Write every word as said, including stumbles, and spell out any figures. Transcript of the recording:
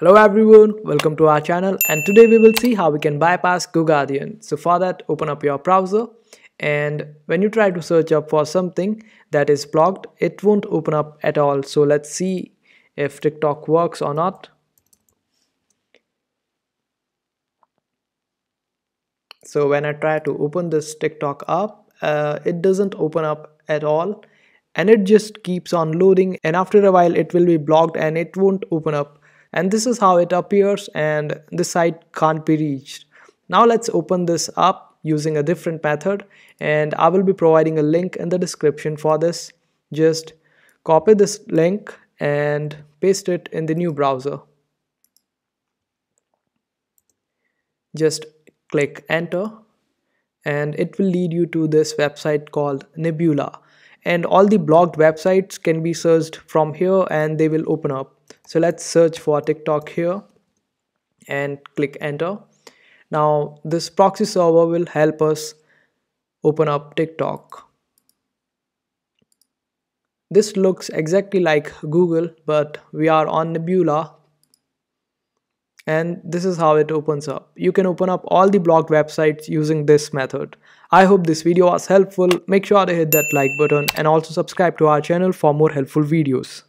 Hello everyone, welcome to our channel, and today we will see how we can bypass GoGuardian. So for that, open up your browser, and when you try to search up for something that is blocked, it won't open up at all. So let's see if TikTok works or not. So when I try to open this TikTok up, uh, it doesn't open up at all, and it just keeps on loading, and after a while it will be blocked and it won't open up. And this is how it appears, and this site can't be reached. Now let's open this up using a different method, and I will be providing a link in the description for this. Just copy this link and paste it in the new browser. Just click enter, and it will lead you to this website called Nebula. And all the blocked websites can be searched from here and they will open up. So let's search for TikTok here and click enter. Now this proxy server will help us open up TikTok. This looks exactly like Google, but we are on Nebula, and this is how it opens up. You can open up all the blocked websites using this method. I hope this video was helpful. Make sure to hit that like button and also subscribe to our channel for more helpful videos.